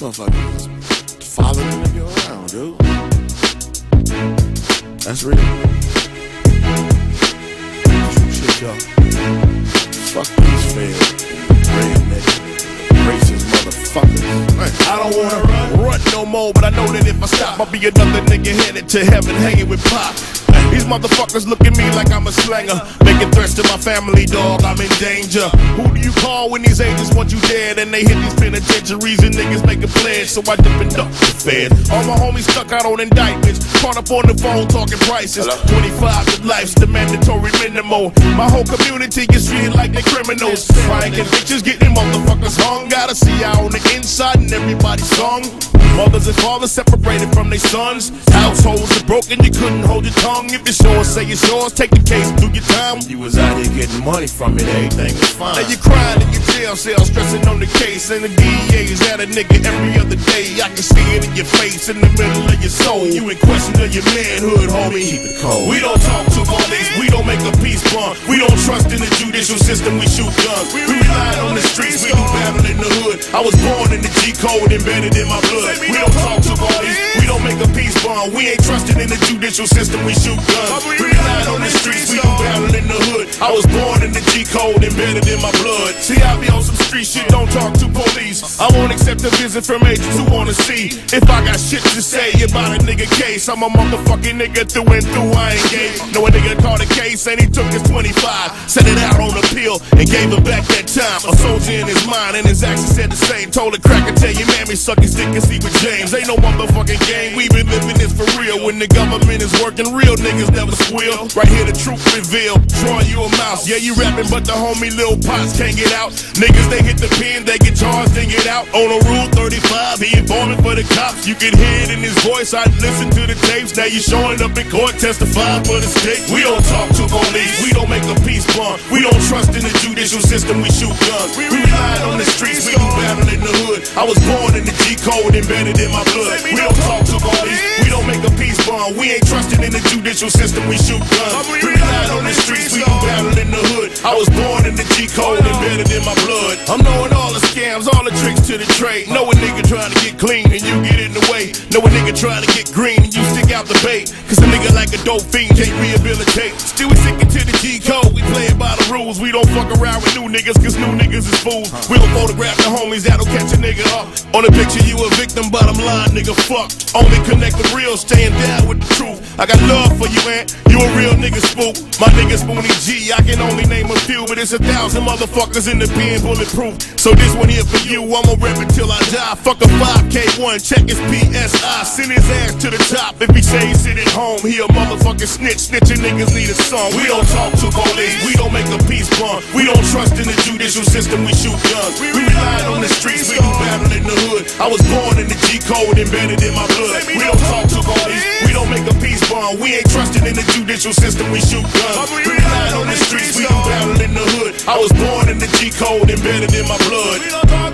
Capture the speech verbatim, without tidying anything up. motherfucker follow the nigga around, dude. That's real. True shit, yo. Fuck these failed redneck racist motherfuckers. Man, I don't wanna run, run no more, but I know that if I stop, I'll be another nigga headed to heaven, hanging with Pop. These motherfuckers look at me like I'm a slanger, making threats to my family, dog. I'm in danger. Who do you call when these agents want you dead? And they hit these penitentiaries and niggas make a pledge, so I dip and duck the fed. All my homies stuck out on indictments, caught up on the phone talking prices. twenty-five to life's the mandatory minimum. My whole community gets treated like they criminals. Trying convictions, getting motherfuckers hung. Gotta see out on the inside and everybody's song. Mothers and fathers separated from their sons. Households are broken, you couldn't hold your tongue. If it's yours, say it's yours, take the case, do your time. You was out here getting money from it, everything was fine. Now you crying in your jail cell, stressing on the case. And the D A's at a nigga every other day. I can see it in your face, in the middle of your soul. You in question of your manhood, homie, keep it cold. We don't talk to police, we don't make a peace bond. We don't trust in the judicial system, we shoot guns. We rely on the streets, we do battle in the hood. I was born in the G code, embedded in my blood. We don't talk to police, we don't make a peace bond. We ain't trusted in the judicial system, we shoot guns. We relied on the streets, we do battle in the hood. I was born in the G code, embedded in my blood. See, I be on some street shit, don't talk to police. I won't accept a visit from agents who wanna see. If I got shit to say about a nigga case, I'm a motherfucking nigga through and through, I ain't gay. No, a nigga caught a case and he took his twenty-five, set it out on appeal and gave it back that time. A soldier in his mind and his actions said the same. Told a cracker, tell your mammy, suck his dick and see with James. Ain't no motherfucking game, we been living this for real. When the government is working, real niggas never squeal. Right here the truth reveal, drawing you a mouse. Yeah, you rapping, but the homie Lil Pops can't get out. Niggas, they hit the pen, they get charged, then get out. On a rule thirty-five, he informing for the cops. You can hear it in his voice, I'd listen to the tapes. Now you showing up in court, testifying for the state. We don't talk to police, we don't make a peace bond. We don't trust in the judicial system, we shoot guns. We relied on the streets, we do battle in the hood. I was born in the G code, embedded in my blood. We don't talk to police, we don't make a peace bond. We ain't trusted in the judicial system, we shoot guns. We relied on the streets, we do battle in the hood. I was born in the G code, embedded in my blood. I'm knowing all the scams, all the tricks to the trade. Know a nigga trying to get clean and you get in the way. Know a nigga trying to get green and you stick out the bait. Cause a nigga like a dope fiend can't rehabilitate. Still we sticking to the G code, we playin' by the rules. We don't fuck around with new niggas cause new niggas is fools. We don't photograph the homies that'll catch a nigga up. On the picture you a victim, bottom line nigga fuck. Only connect with real, staying down with the truth. I got love for you, man, you a real nigga spook. My nigga Spoonie G, I can only name a few, but it's a thousand motherfuckers in the pen bulletproof. So this one here for you, I'ma rep it till I die. Fuck a five K one, check his P S I. Send his ass to the top, if he say he sit at home, he a motherfucking snitch. Snitching niggas need a song. We don't talk to police, we don't make a peace bond. We don't trust in the judicial system, we shoot guns. We relied on the streets, we do battle in the hood. I was born in the G code, embedded in my blood. We don't talk to police, we don't make a peace bond. We ain't trusted in the judicial system, we shoot guns. We relied on the streets, we do battle in the hood. I was born in the G code, embedded in my blood.